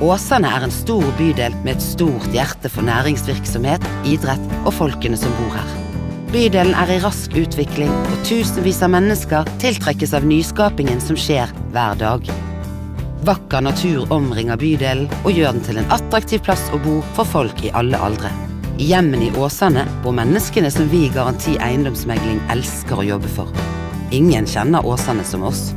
Åsane er en stor bydel med et stort hjerte for næringsvirksomhet, idrett og folkene som bor her. Bydelen er i rask utvikling, og tusenvis av mennesker tiltrekkes av nyskapingen som skjer hver dag. Vakker natur omringer bydelen og gjør den til en attraktiv plass å bo for folk i alle aldre. I hjemmen i Åsane bor menneskene som vi i Garanti Eiendomsmegling elsker å jobbe for. Ingen kjenner Åsane som oss.